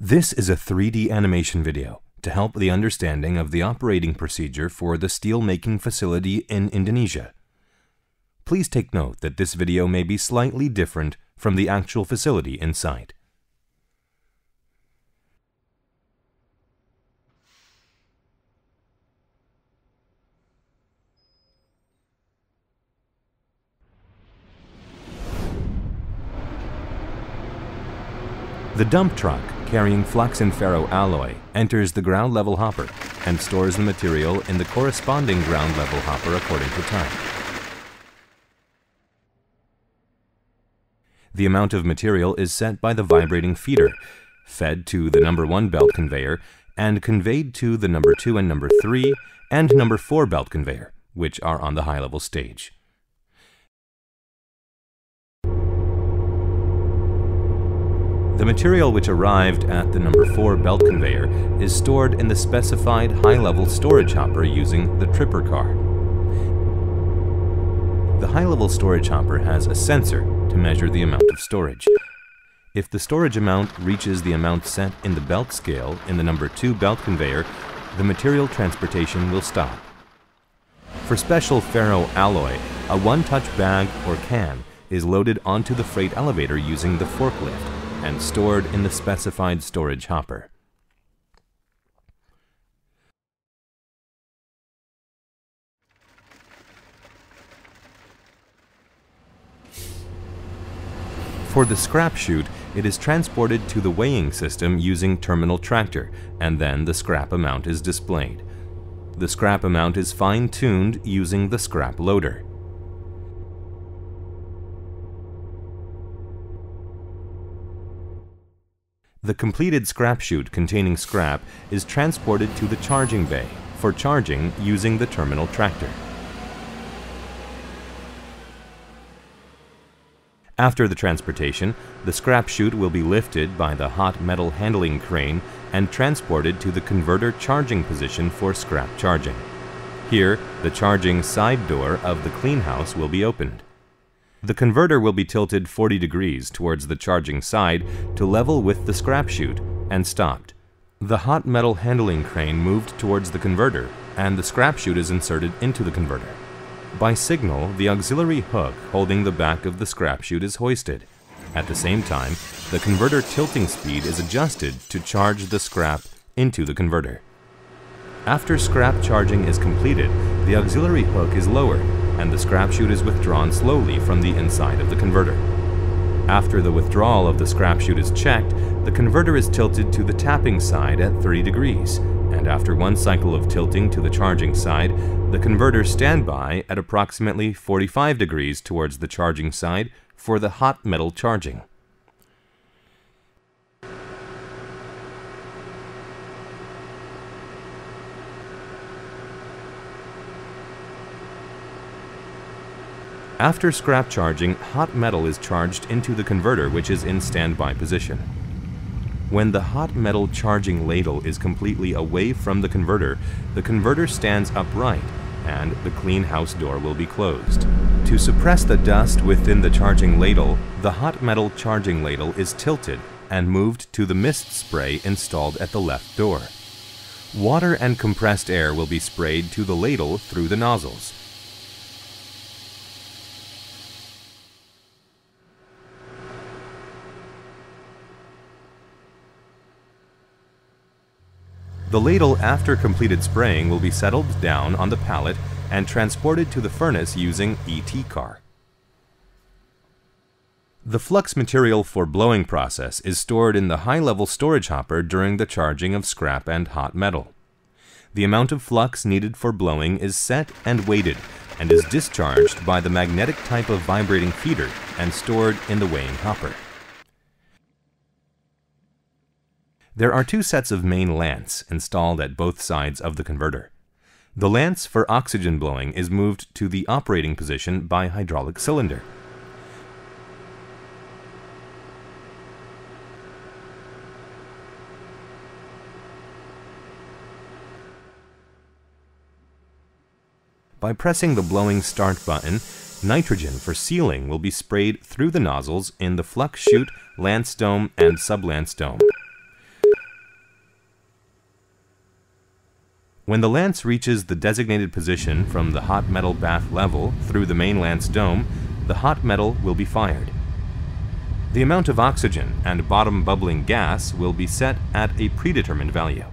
This is a 3D animation video to help the understanding of the operating procedure for the steelmaking facility in Indonesia. Please take note that this video may be slightly different from the actual facility inside. The dump truck carrying flax and ferro alloy enters the ground level hopper and stores the material in the corresponding ground level hopper according to time. The amount of material is set by the vibrating feeder, fed to the number 1 belt conveyor and conveyed to the number 2 and number 3 and number 4 belt conveyor, which are on the high level stage. The material which arrived at the number 4 belt conveyor is stored in the specified high-level storage hopper using the tripper car. The high-level storage hopper has a sensor to measure the amount of storage. If the storage amount reaches the amount set in the belt scale in the number 2 belt conveyor, the material transportation will stop. For special ferroalloy, a one-touch bag or can is loaded onto the freight elevator using the forklift and stored in the specified storage hopper. For the scrap chute, it is transported to the weighing system using terminal tractor, and then the scrap amount is displayed. The scrap amount is fine-tuned using the scrap loader. The completed scrap chute containing scrap is transported to the charging bay for charging using the terminal tractor. After the transportation, the scrap chute will be lifted by the hot metal handling crane and transported to the converter charging position for scrap charging. Here, the charging side door of the clean house will be opened. The converter will be tilted 40 degrees towards the charging side to level with the scrap chute and stopped. The hot metal handling crane moved towards the converter and the scrap chute is inserted into the converter. By signal, the auxiliary hook holding the back of the scrap chute is hoisted. At the same time, the converter tilting speed is adjusted to charge the scrap into the converter. After scrap charging is completed, the auxiliary hook is lowered and the scrap chute is withdrawn slowly from the inside of the converter. After the withdrawal of the scrap chute is checked, the converter is tilted to the tapping side at 30 degrees, and after one cycle of tilting to the charging side, the converter standby at approximately 45 degrees towards the charging side for the hot metal charging. After scrap charging, hot metal is charged into the converter, which is in standby position. When the hot metal charging ladle is completely away from the converter stands upright and the clean house door will be closed. To suppress the dust within the charging ladle, the hot metal charging ladle is tilted and moved to the mist spray installed at the left door. Water and compressed air will be sprayed to the ladle through the nozzles. The ladle, after completed spraying, will be settled down on the pallet and transported to the furnace using ET car. The flux material for blowing process is stored in the high-level storage hopper during the charging of scrap and hot metal. The amount of flux needed for blowing is set and weighted and is discharged by the magnetic type of vibrating feeder and stored in the weighing hopper. There are 2 sets of main lance installed at both sides of the converter. The lance for oxygen blowing is moved to the operating position by hydraulic cylinder. By pressing the blowing start button, nitrogen for sealing will be sprayed through the nozzles in the flux chute, lance dome, and sub-lance dome. When the lance reaches the designated position from the hot metal bath level through the main lance dome, the hot metal will be fired. The amount of oxygen and bottom bubbling gas will be set at a predetermined value.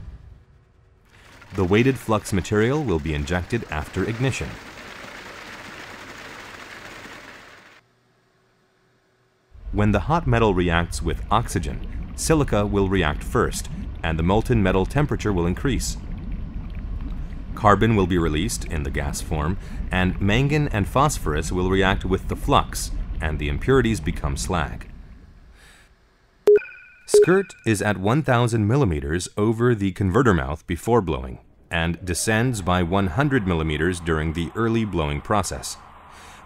The weighted flux material will be injected after ignition. When the hot metal reacts with oxygen, silica will react first, and the molten metal temperature will increase. Carbon will be released in the gas form, and mangan and phosphorus will react with the flux, and the impurities become slag. Squirt is at 1,000 millimeters over the converter mouth before blowing, and descends by 100 millimeters during the early blowing process.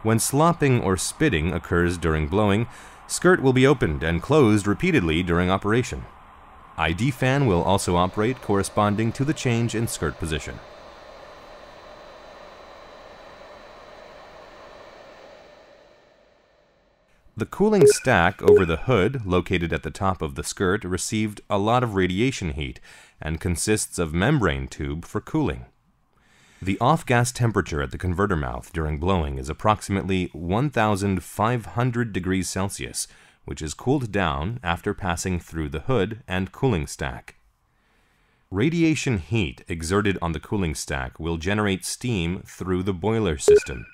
When slopping or spitting occurs during blowing, squirt will be opened and closed repeatedly during operation. ID fan will also operate corresponding to the change in squirt position. The cooling stack over the hood, located at the top of the squirt, received a lot of radiation heat and consists of membrane tube for cooling. The off-gas temperature at the converter mouth during blowing is approximately 1,500 degrees Celsius, which is cooled down after passing through the hood and cooling stack. Radiation heat exerted on the cooling stack will generate steam through the boiler system.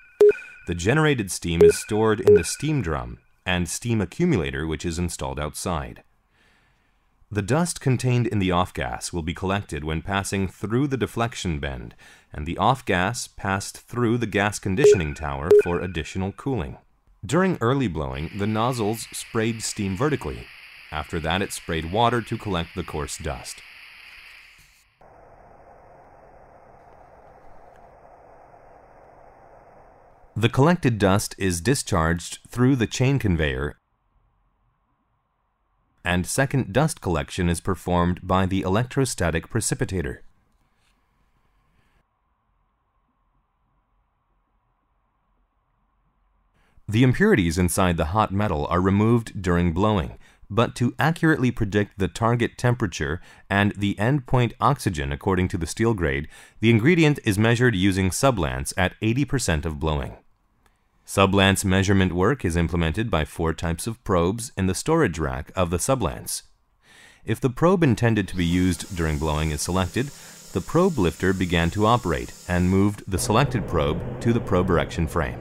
The generated steam is stored in the steam drum and steam accumulator, which is installed outside. The dust contained in the off-gas will be collected when passing through the deflection bend, and the off-gas passed through the gas conditioning tower for additional cooling. During early blowing, the nozzles sprayed steam vertically. After that, it sprayed water to collect the coarse dust. The collected dust is discharged through the chain conveyor, and second dust collection is performed by the electrostatic precipitator. The impurities inside the hot metal are removed during blowing, but to accurately predict the target temperature and the endpoint oxygen according to the steel grade, the ingredient is measured using sublance at 80% of blowing. Sublance measurement work is implemented by 4 types of probes in the storage rack of the sublance. If the probe intended to be used during blowing is selected, the probe lifter began to operate and moved the selected probe to the probe erection frame.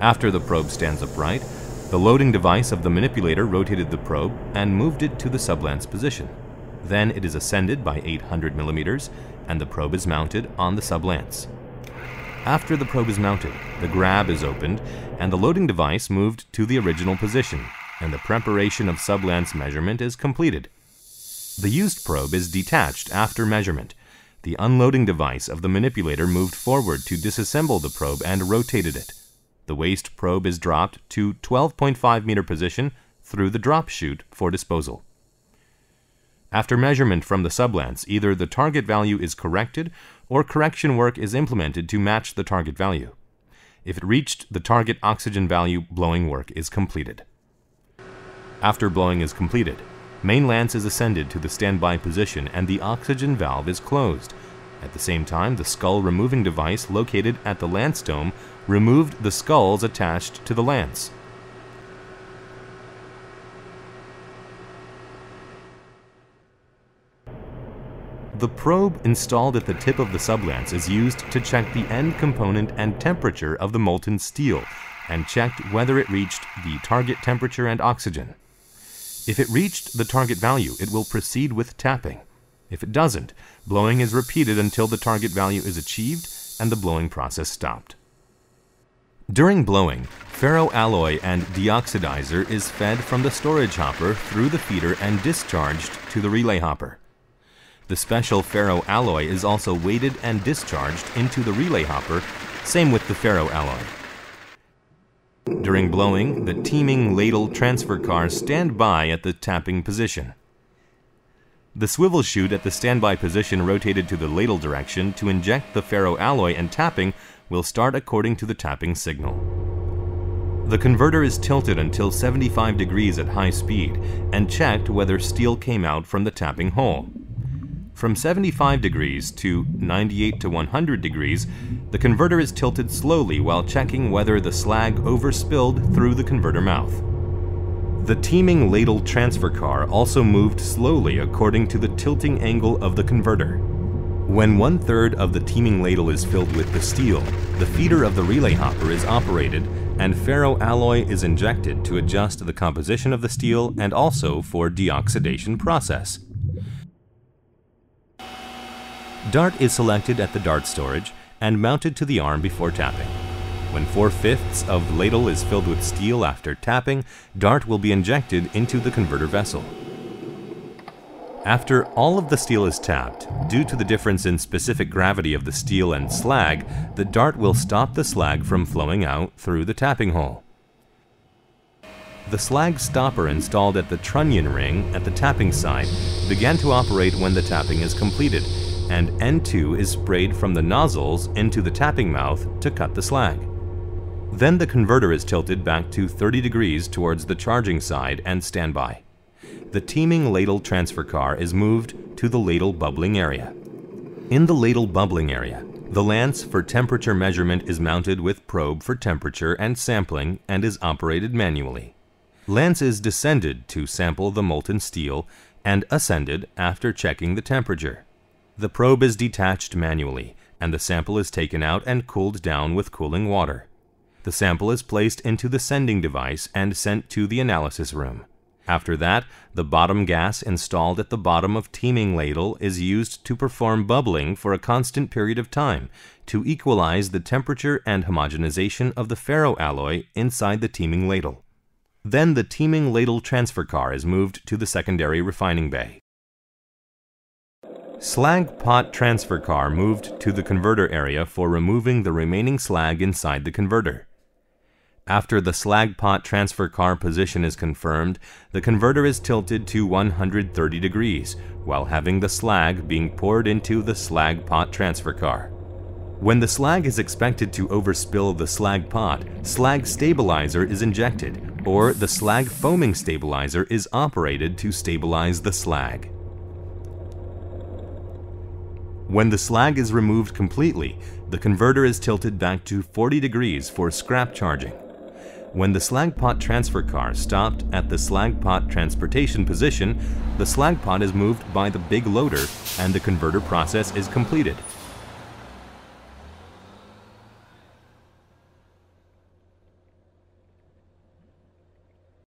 After the probe stands upright, the loading device of the manipulator rotated the probe and moved it to the sublance position. Then it is ascended by 800 millimeters, and the probe is mounted on the sublance. After the probe is mounted, the grab is opened and the loading device moved to the original position, and the preparation of sublance measurement is completed. The used probe is detached after measurement. The unloading device of the manipulator moved forward to disassemble the probe and rotated it. The waste probe is dropped to 12.5 meter position through the drop chute for disposal. After measurement from the sublance, either the target value is corrected or correction work is implemented to match the target value. If it reached the target oxygen value, blowing work is completed. After blowing is completed, main lance is ascended to the standby position and the oxygen valve is closed. At the same time, the skull removing device located at the lance dome removed the skulls attached to the lance. The probe installed at the tip of the sublance is used to check the end component and temperature of the molten steel, and checked whether it reached the target temperature and oxygen. If it reached the target value, it will proceed with tapping. If it doesn't, blowing is repeated until the target value is achieved and the blowing process stopped. During blowing, ferroalloy and deoxidizer is fed from the storage hopper through the feeder and discharged to the relay hopper. The special ferroalloy is also weighted and discharged into the relay hopper, same with the ferroalloy. During blowing, the teeming ladle transfer cars stand by at the tapping position. The swivel chute at the standby position rotated to the ladle direction to inject the ferroalloy, and tapping will start according to the tapping signal. The converter is tilted until 75 degrees at high speed and checked whether steel came out from the tapping hole. From 75 degrees to 98 to 100 degrees, the converter is tilted slowly while checking whether the slag overspilled through the converter mouth. The teeming ladle transfer car also moved slowly according to the tilting angle of the converter. When one-third of the teeming ladle is filled with the steel, the feeder of the relay hopper is operated and ferroalloy is injected to adjust the composition of the steel and also for deoxidation process. Dart is selected at the dart storage and mounted to the arm before tapping. When 4/5 of the ladle is filled with steel after tapping, dart will be injected into the converter vessel. After all of the steel is tapped, due to the difference in specific gravity of the steel and slag, the dart will stop the slag from flowing out through the tapping hole. The slag stopper installed at the trunnion ring at the tapping side began to operate when the tapping is completed, and N2 is sprayed from the nozzles into the tapping mouth to cut the slag. Then the converter is tilted back to 30 degrees towards the charging side and standby. The teeming ladle transfer car is moved to the ladle bubbling area. In the ladle bubbling area, the lance for temperature measurement is mounted with probe for temperature and sampling and is operated manually. Lance is descended to sample the molten steel and ascended after checking the temperature. The probe is detached manually and the sample is taken out and cooled down with cooling water. The sample is placed into the sending device and sent to the analysis room. After that, the bottom gas installed at the bottom of teeming ladle is used to perform bubbling for a constant period of time to equalize the temperature and homogenization of the ferroalloy inside the teeming ladle. Then the teeming ladle transfer car is moved to the secondary refining bay. Slag pot transfer car moved to the converter area for removing the remaining slag inside the converter. After the slag pot transfer car position is confirmed, the converter is tilted to 130 degrees while having the slag being poured into the slag pot transfer car. When the slag is expected to overspill the slag pot, slag stabilizer is injected or the slag foaming stabilizer is operated to stabilize the slag. When the slag is removed completely, the converter is tilted back to 40 degrees for scrap charging. When the slag pot transfer car stopped at the slag pot transportation position, the slag pot is moved by the big loader and the converter process is completed.